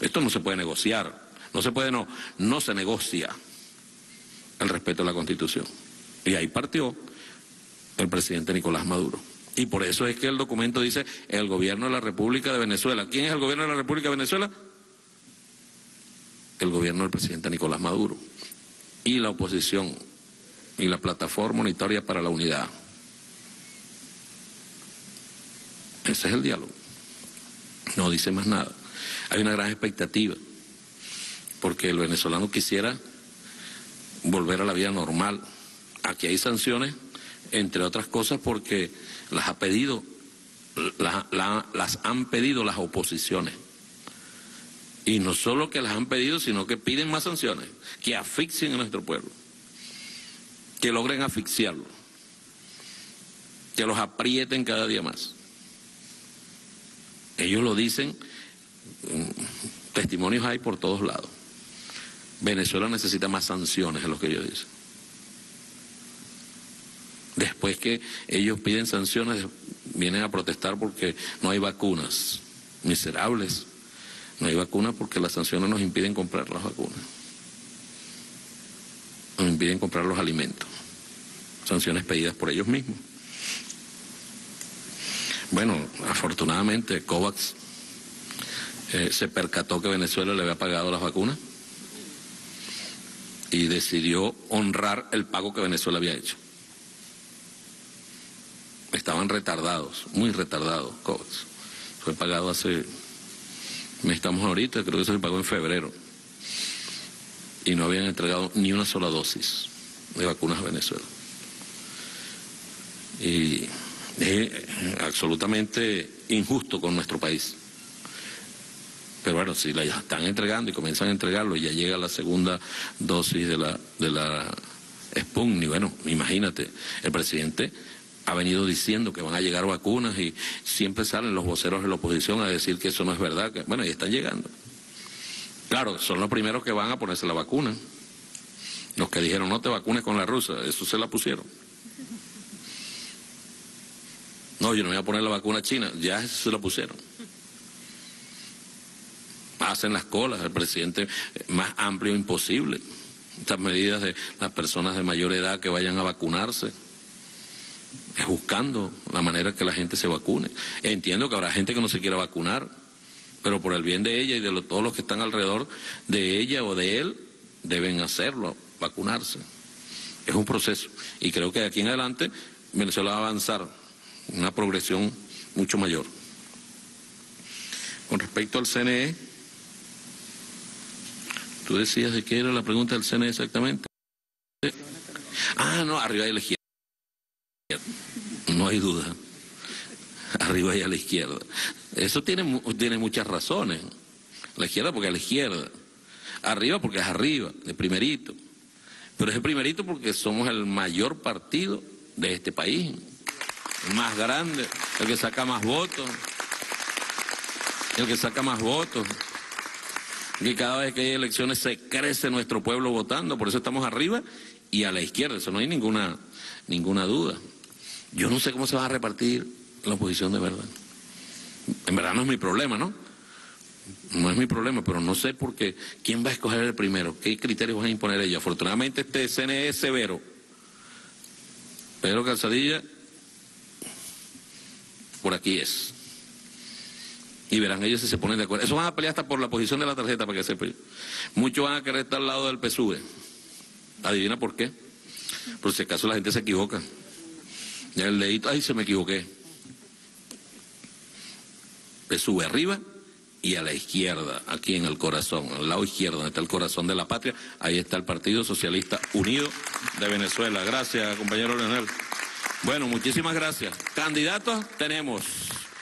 Esto no se puede negociar. No se puede, no. No se negocia el respeto a la Constitución. Y ahí partió el presidente Nicolás Maduro. Y por eso es que el documento dice el gobierno de la República de Venezuela. ¿Quién es el gobierno de la República de Venezuela? El gobierno del presidente Nicolás Maduro. Y la oposición. Y la Plataforma Unitaria para la Unidad. Ese es el diálogo. No dice más nada. Hay una gran expectativa. Porque el venezolano quisiera volver a la vida normal. Aquí hay sanciones, entre otras cosas, porque las ha pedido, la, la, las han pedido las oposiciones. Y no solo que las han pedido, sino que piden más sanciones, que asfixien a nuestro pueblo. que logren asfixiarlo, que los aprieten cada día más. Ellos lo dicen, testimonios hay por todos lados. Venezuela necesita más sanciones, es lo que ellos dicen. Después que ellos piden sanciones, vienen a protestar porque no hay vacunas. Miserables, no hay vacunas porque las sanciones nos impiden comprar las vacunas. Nos impiden comprar los alimentos. Sanciones pedidas por ellos mismos. Bueno, afortunadamente COVAX eh, se percató que Venezuela le había pagado las vacunas y decidió honrar el pago que Venezuela había hecho. Estaban retardados, muy retardados, COVAX. Fue pagado hace... Estamos ahorita, creo que se pagó en febrero. Y no habían entregado ni una sola dosis de vacunas a Venezuela. Y es absolutamente injusto con nuestro país. Pero bueno, si la están entregando y comienzan a entregarlo y ya llega la segunda dosis de la, de la Sputnik, bueno, imagínate, el presidente ha venido diciendo que van a llegar vacunas y siempre salen los voceros de la oposición a decir que eso no es verdad. Que, bueno, y están llegando. Claro, son los primeros que van a ponerse la vacuna. Los que dijeron no te vacunes con la rusa, eso se la pusieron. No, yo no me voy a poner la vacuna china, ya se la pusieron. Hacen las colas, el presidente más amplio imposible. Estas medidas de las personas de mayor edad que vayan a vacunarse. Es buscando la manera que la gente se vacune. Entiendo que habrá gente que no se quiera vacunar, pero por el bien de ella y de lo, todos los que están alrededor de ella o de él, deben hacerlo, vacunarse. Es un proceso. Y creo que de aquí en adelante Venezuela va a avanzar una progresión mucho mayor. Con respecto al C N E, tú decías de qué era la pregunta del C N E exactamente. Ah, no, arriba de la izquierda. No hay duda. Arriba y a la izquierda. Eso tiene, tiene muchas razones. La izquierda porque es la izquierda. Arriba porque es arriba, de primerito. Pero es el primerito porque somos el mayor partido de este país. El más grande, el que saca más votos. El que saca más votos. Y cada vez que hay elecciones se crece nuestro pueblo votando. Por eso estamos arriba y a la izquierda. Eso no hay ninguna, ninguna duda. Yo no sé cómo se va a repartir la oposición de verdad. En verdad no es mi problema, ¿no? No es mi problema, pero no sé por qué. ¿Quién va a escoger el primero? ¿Qué criterios van a imponer ellos? Afortunadamente este C N E es severo. Pedro Calzadilla, por aquí es. Y verán ellos si se ponen de acuerdo. Eso van a pelear hasta por la posición de la tarjeta para que se peleen. Muchos van a querer estar al lado del P S U V. ¿Adivina por qué? Por si acaso la gente se equivoca. Ya el dedito, ahí se me equivoqué. P S U V arriba y a la izquierda, aquí en el corazón, al lado izquierdo, donde está el corazón de la patria, ahí está el Partido Socialista Unido de Venezuela. Gracias, compañero Leonel. Bueno, muchísimas gracias. Candidatos, tenemos.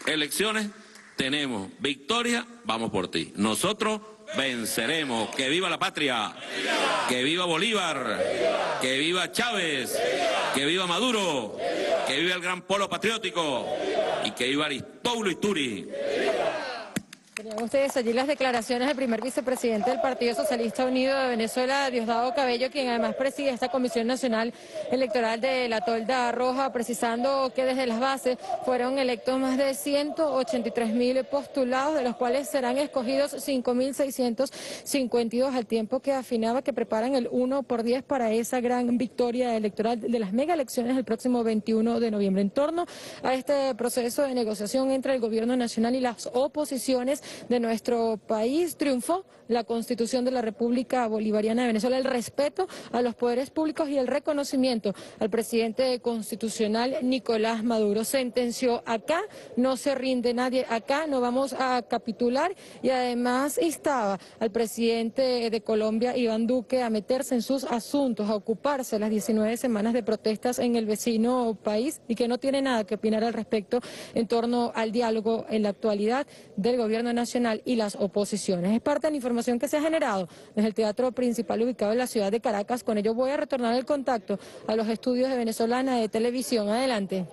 Elecciones, tenemos. Victoria, vamos por ti. Nosotros venceremos. ¡Que viva la patria! ¡Viva! ¡Que viva Bolívar! ¡Viva! ¡Que viva Chávez! ¡Viva! ¡Que viva Maduro! ¡Viva! ¡Que viva el Gran Polo Patriótico! ¡Viva! ¡Y que viva Aristóbulo Istúriz! ¡Viva! Tenían ustedes allí las declaraciones del primer vicepresidente del Partido Socialista Unido de Venezuela, Diosdado Cabello, quien además preside esta Comisión Nacional Electoral de la Tolda Roja, precisando que desde las bases fueron electos más de ciento ochenta y tres mil postulados, de los cuales serán escogidos cinco mil seiscientos cincuenta y dos, al tiempo que afinaba que preparan el uno por diez para esa gran victoria electoral de las mega elecciones el próximo veintiuno de noviembre. En torno a este proceso de negociación entre el gobierno nacional y las oposiciones de nuestro país, triunfó la Constitución de la República Bolivariana de Venezuela, el respeto a los poderes públicos y el reconocimiento al presidente constitucional Nicolás Maduro. Sentenció: acá no se rinde nadie, acá no vamos a capitular, y además instaba al presidente de Colombia, Iván Duque, a meterse en sus asuntos, a ocuparse las diecinueve semanas de protestas en el vecino país, y que no tiene nada que opinar al respecto en torno al diálogo en la actualidad del gobierno nacional Nacional y las oposiciones. Es parte de la información que se ha generado desde el teatro principal ubicado en la ciudad de Caracas. Con ello voy a retornar el contacto a los estudios de Venezolana de Televisión. Adelante.